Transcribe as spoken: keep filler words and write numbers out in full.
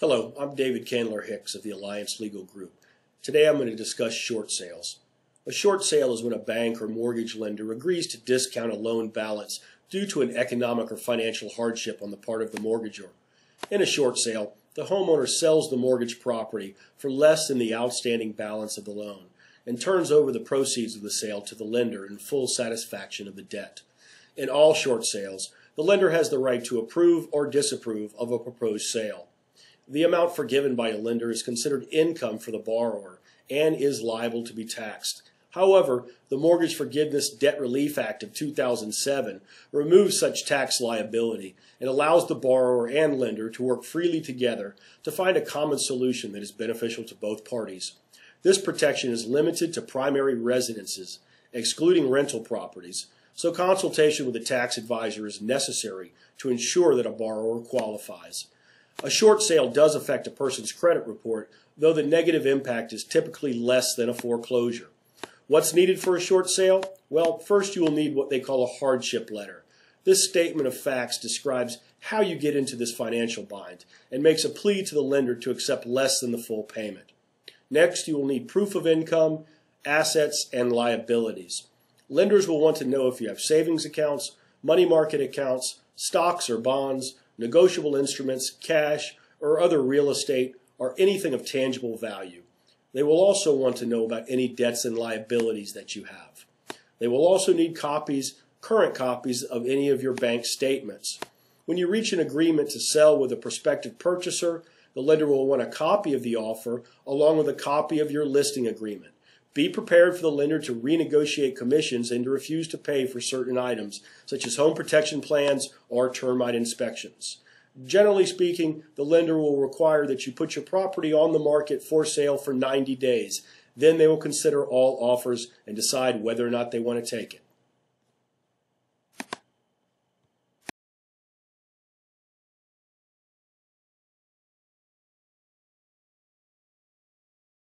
Hello, I'm David Candler Hicks of the Alliance Legal Group. Today I'm going to discuss short sales. A short sale is when a bank or mortgage lender agrees to discount a loan balance due to an economic or financial hardship on the part of the mortgagor. In a short sale, the homeowner sells the mortgage property for less than the outstanding balance of the loan and turns over the proceeds of the sale to the lender in full satisfaction of the debt. In all short sales, the lender has the right to approve or disapprove of a proposed sale. The amount forgiven by a lender is considered income for the borrower and is liable to be taxed. However, the Mortgage Forgiveness Debt Relief Act of two thousand seven removes such tax liability and allows the borrower and lender to work freely together to find a common solution that is beneficial to both parties. This protection is limited to primary residences, excluding rental properties, so consultation with a tax advisor is necessary to ensure that a borrower qualifies. A short sale does affect a person's credit report, though the negative impact is typically less than a foreclosure. What's needed for a short sale? Well, first you will need what they call a hardship letter. This statement of facts describes how you get into this financial bind and makes a plea to the lender to accept less than the full payment. Next, you will need proof of income, assets, and liabilities. Lenders will want to know if you have savings accounts, money market accounts, stocks or bonds, negotiable instruments, cash, or other real estate, or anything of tangible value. They will also want to know about any debts and liabilities that you have. They will also need copies, current copies, of any of your bank statements. When you reach an agreement to sell with a prospective purchaser, the lender will want a copy of the offer along with a copy of your listing agreement. Be prepared for the lender to renegotiate commissions and to refuse to pay for certain items, such as home protection plans or termite inspections. Generally speaking, the lender will require that you put your property on the market for sale for ninety days. Then they will consider all offers and decide whether or not they want to take it.